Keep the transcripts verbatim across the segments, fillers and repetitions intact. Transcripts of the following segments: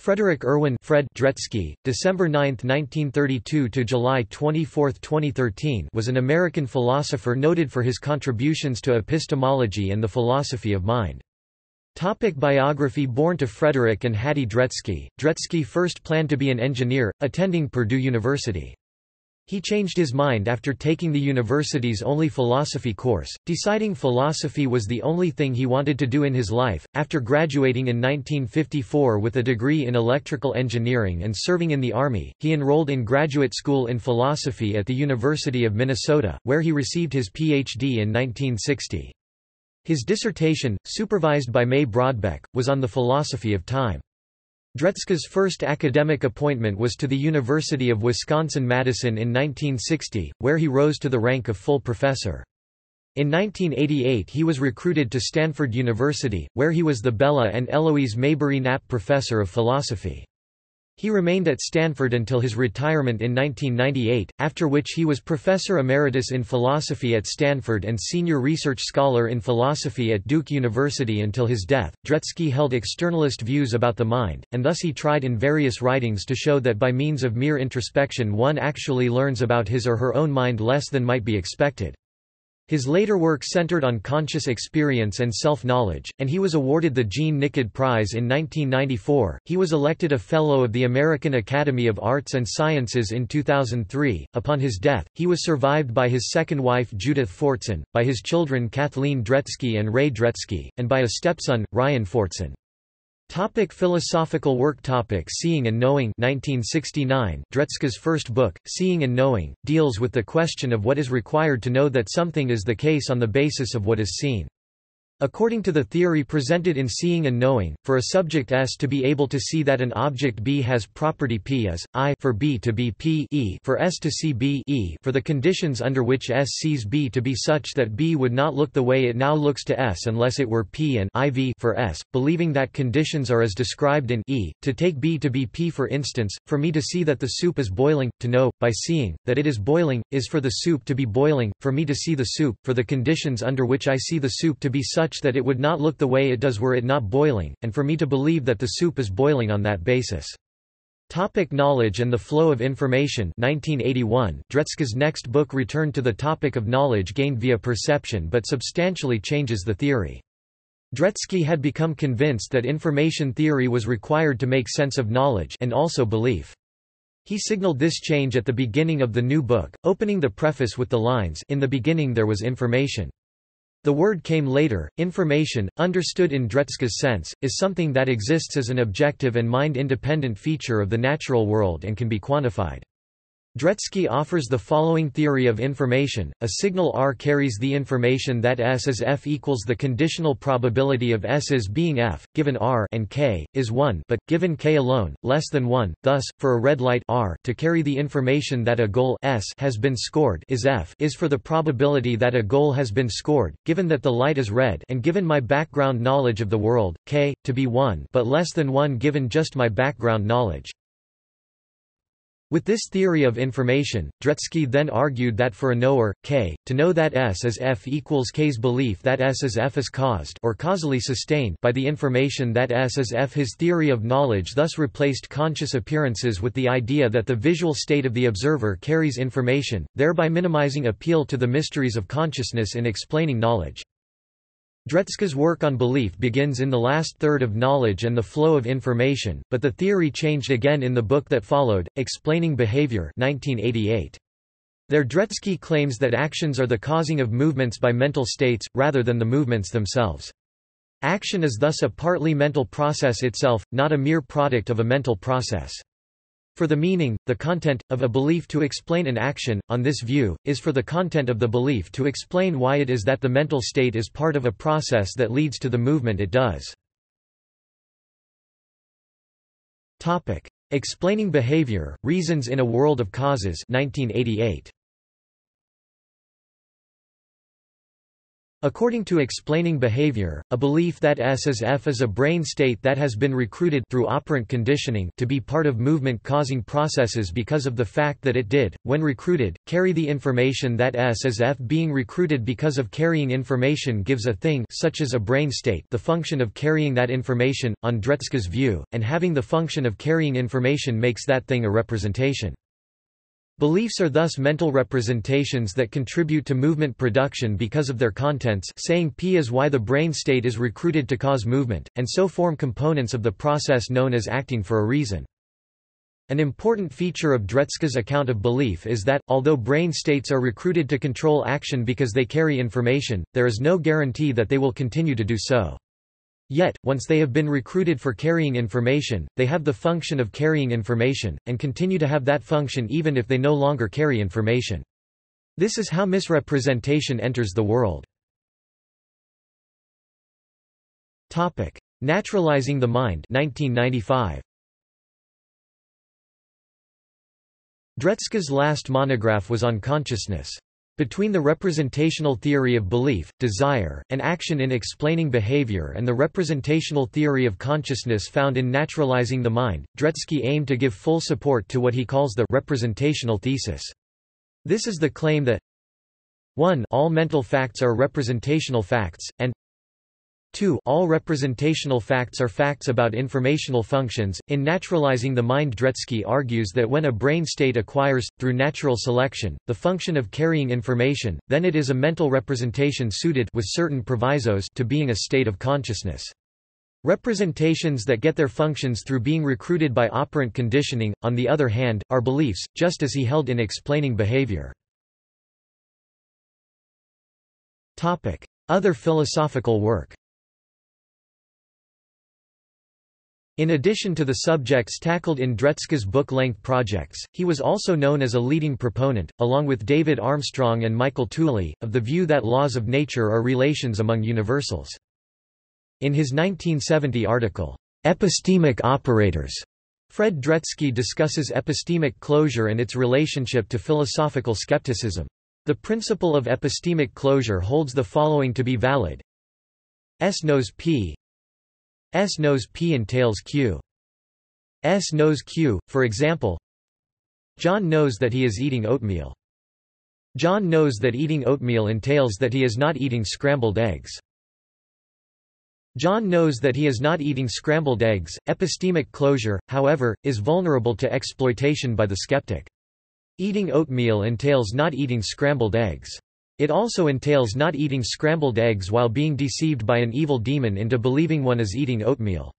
Frederick Irwin Fred Dretske, December ninth, nineteen thirty-two to July twenty-fourth, twenty thirteen, was an American philosopher noted for his contributions to epistemology and the philosophy of mind. Topic biography. Born to Frederick and Hattie Dretske, Dretske first planned to be an engineer, attending Purdue University. He changed his mind after taking the university's only philosophy course, deciding philosophy was the only thing he wanted to do in his life. After graduating in nineteen fifty-four with a degree in electrical engineering and serving in the Army, he enrolled in graduate school in philosophy at the University of Minnesota, where he received his P H D in nineteen sixty. His dissertation, supervised by May Brodbeck, was on the philosophy of time. Dretske's first academic appointment was to the University of Wisconsin-Madison in nineteen sixty, where he rose to the rank of full professor. In nineteen eighty-eight he was recruited to Stanford University, where he was the Bella and Eloise Mabry Knapp Professor of Philosophy. He remained at Stanford until his retirement in nineteen ninety-eight, after which he was Professor Emeritus in Philosophy at Stanford and Senior Research Scholar in Philosophy at Duke University until his death. Dretske held externalist views about the mind, and thus he tried in various writings to show that by means of mere introspection one actually learns about his or her own mind less than might be expected. His later work centered on conscious experience and self-knowledge, and he was awarded the Jean Nicod Prize in nineteen ninety-four. He was elected a Fellow of the American Academy of Arts and Sciences in two thousand three. Upon his death, he was survived by his second wife Judith Fortson, by his children Kathleen Dretske and Ray Dretske, and by a stepson, Ryan Fortson. Topic philosophical work. Topic Seeing and Knowing nineteen sixty-nine. Dretske's first book, Seeing and Knowing, deals with the question of what is required to know that something is the case on the basis of what is seen. According to the theory presented in Seeing and Knowing, for a subject S to be able to see that an object B has property P is, I for B to be P E for S to see B E for the conditions under which S sees B to be such that B would not look the way it now looks to S unless it were P and I V for S, believing that conditions are as described in E, to take B to be P. For instance, for me to see that the soup is boiling, to know, by seeing, that it is boiling, is for the soup to be boiling, for me to see the soup, for the conditions under which I see the soup to be such that it would not look the way it does were it not boiling, and for me to believe that the soup is boiling on that basis. Topic Knowledge and the Flow of Information nineteen eighty-one. Dretske's next book returned to the topic of knowledge gained via perception but substantially changes the theory. Dretske had become convinced that information theory was required to make sense of knowledge and also belief. He signaled this change at the beginning of the new book, opening the preface with the lines, "In the beginning there was information." The word came later. Information, understood in Dretske's sense, is something that exists as an objective and mind-independent feature of the natural world and can be quantified. Dretske offers the following theory of information: a signal R carries the information that S is F equals the conditional probability of S is being F, given R and K, is one but, given K alone, less than one. Thus, for a red light R to carry the information that a goal S has been scored is F is for the probability that a goal has been scored, given that the light is red and given my background knowledge of the world, K, to be one but less than one given just my background knowledge. With this theory of information, Dretske then argued that for a knower, K, to know that S is F equals K's belief that S is F is caused or causally sustained by the information that S is F. His theory of knowledge thus replaced conscious appearances with the idea that the visual state of the observer carries information, thereby minimizing appeal to the mysteries of consciousness in explaining knowledge. Dretske's work on belief begins in the last third of Knowledge and the Flow of Information, but the theory changed again in the book that followed, Explaining Behavior nineteen eighty-eight. There Dretske claims that actions are the causing of movements by mental states, rather than the movements themselves. Action is thus a partly mental process itself, not a mere product of a mental process. For the meaning, the content, of a belief to explain an action, on this view, is for the content of the belief to explain why it is that the mental state is part of a process that leads to the movement it does. Topic. Explaining Behavior, Reasons in a World of Causes nineteen eighty-eight. According to Explaining Behavior, a belief that S is F is a brain state that has been recruited through operant conditioning to be part of movement-causing processes because of the fact that it did, when recruited, carry the information that S is F. Being recruited because of carrying information gives a thing such as a brain state the function of carrying that information, on Dretske's view, and having the function of carrying information makes that thing a representation. Beliefs are thus mental representations that contribute to movement production because of their contents, saying P is why the brain state is recruited to cause movement, and so form components of the process known as acting for a reason. An important feature of Dretske's account of belief is that, although brain states are recruited to control action because they carry information, there is no guarantee that they will continue to do so. Yet, once they have been recruited for carrying information, they have the function of carrying information, and continue to have that function even if they no longer carry information. This is how misrepresentation enters the world. Topic: Naturalizing the Mind, nineteen ninety-five. Dretske's last monograph was on consciousness. Between the representational theory of belief, desire, and action in Explaining Behavior and the representational theory of consciousness found in Naturalizing the Mind, Dretske aimed to give full support to what he calls the representational thesis. This is the claim that one All mental facts are representational facts, and two All representational facts are facts about informational functions. In Naturalizing the Mind, Dretske argues that when a brain state acquires, through natural selection, the function of carrying information, then it is a mental representation suited with certain provisos to being a state of consciousness. Representations that get their functions through being recruited by operant conditioning, on the other hand, are beliefs, just as he held in Explaining Behavior. Topic: Other philosophical work. In addition to the subjects tackled in Dretske's book-length projects, he was also known as a leading proponent, along with David Armstrong and Michael Tooley, of the view that laws of nature are relations among universals. In his nineteen seventy article, "Epistemic Operators," Fred Dretske discusses epistemic closure and its relationship to philosophical skepticism. The principle of epistemic closure holds the following to be valid: S knows P. S knows P entails Q. S knows Q, for example, John knows that he is eating oatmeal. John knows that eating oatmeal entails that he is not eating scrambled eggs. John knows that he is not eating scrambled eggs. Epistemic closure, however, is vulnerable to exploitation by the skeptic. Eating oatmeal entails not eating scrambled eggs. It also entails not eating scrambled eggs while being deceived by an evil demon into believing one is eating oatmeal.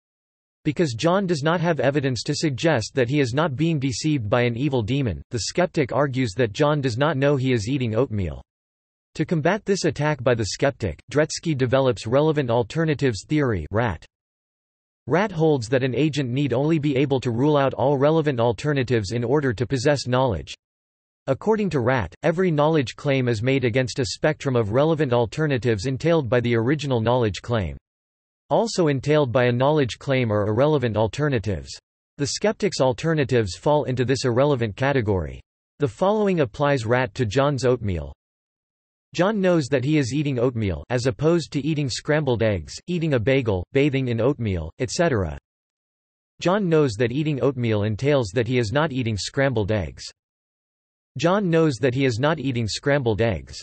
Because John does not have evidence to suggest that he is not being deceived by an evil demon, the skeptic argues that John does not know he is eating oatmeal. To combat this attack by the skeptic, Dretske develops relevant alternatives theory. R A T. R A T holds that an agent need only be able to rule out all relevant alternatives in order to possess knowledge. According to R A T, every knowledge claim is made against a spectrum of relevant alternatives entailed by the original knowledge claim. Also entailed by a knowledge claim are irrelevant alternatives. The skeptic's alternatives fall into this irrelevant category. The following applies R A T to John's oatmeal. John knows that he is eating oatmeal as opposed to eating scrambled eggs, eating a bagel, bathing in oatmeal, et cetera. John knows that eating oatmeal entails that he is not eating scrambled eggs. John knows that he is not eating scrambled eggs.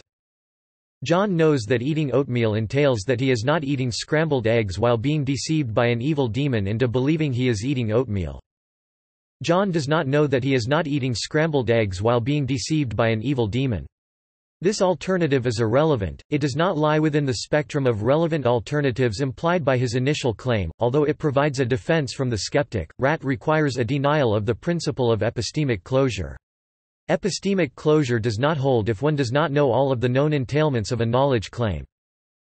John knows that eating oatmeal entails that he is not eating scrambled eggs while being deceived by an evil demon into believing he is eating oatmeal. John does not know that he is not eating scrambled eggs while being deceived by an evil demon. This alternative is irrelevant. It does not lie within the spectrum of relevant alternatives implied by his initial claim, although it provides a defense from the skeptic. R A T requires a denial of the principle of epistemic closure. Epistemic closure does not hold if one does not know all of the known entailments of a knowledge claim.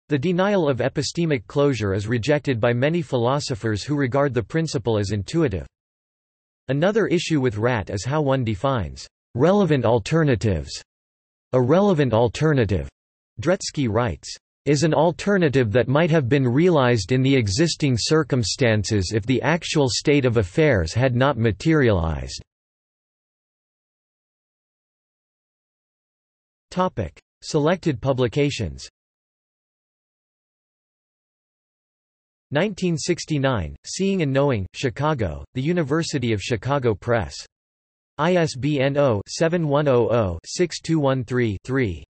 The denial of epistemic closure is rejected by many philosophers who regard the principle as intuitive. Another issue with R A T is how one defines relevant alternatives. A relevant alternative, Dretske writes, is an alternative that might have been realized in the existing circumstances if the actual state of affairs had not materialized. Topic: Selected publications. nineteen sixty-nine, Seeing and Knowing, Chicago, The University of Chicago Press. I S B N zero seven one zero zero six two one three three.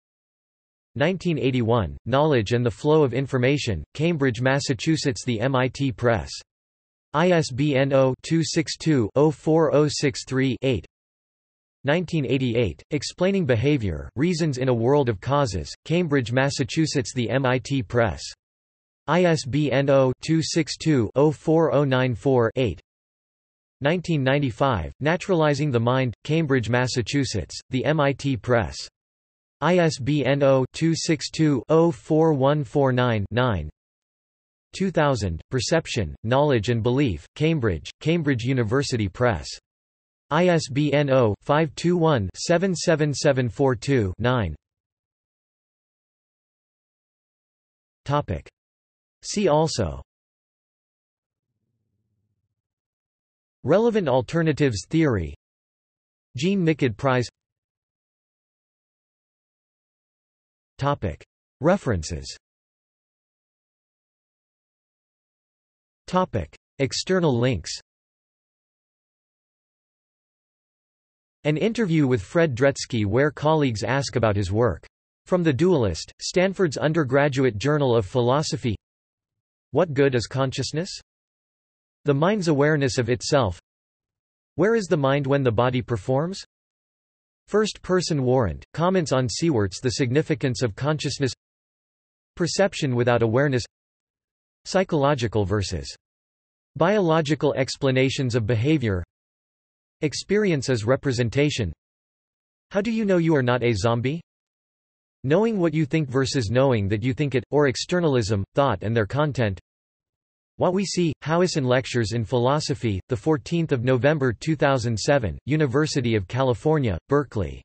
nineteen eighty-one, Knowledge and the Flow of Information, Cambridge, Massachusetts, The M I T Press. I S B N zero two six two zero four zero six three eight. nineteen eighty-eight, Explaining Behavior, Reasons in a World of Causes, Cambridge, Massachusetts, The M I T Press. I S B N zero two six two zero four zero nine four eight. nineteen ninety-five, Naturalizing the Mind, Cambridge, Massachusetts, The M I T Press. I S B N zero two six two zero four one four nine nine. two thousand, Perception, Knowledge and Belief, Cambridge, Cambridge University Press. I S B N zero five two one seven seven seven four two nine. See also: Relevant alternatives theory, Jean Nicod Prize. Topic. References. Topic. External links. An interview with Fred Dretske where colleagues ask about his work. From The Dualist, Stanford's undergraduate journal of philosophy. What good is consciousness? The mind's awareness of itself. Where is the mind when the body performs? First-person warrant, comments on Siewert's The Significance of Consciousness. Perception without awareness. Psychological versus biological explanations of behavior. Experience as representation. How do you know you are not a zombie? Knowing what you think versus knowing that you think it, or externalism, thought and their content. What we see, Howison Lectures in Philosophy, the fourteenth of November two thousand seven, University of California, Berkeley.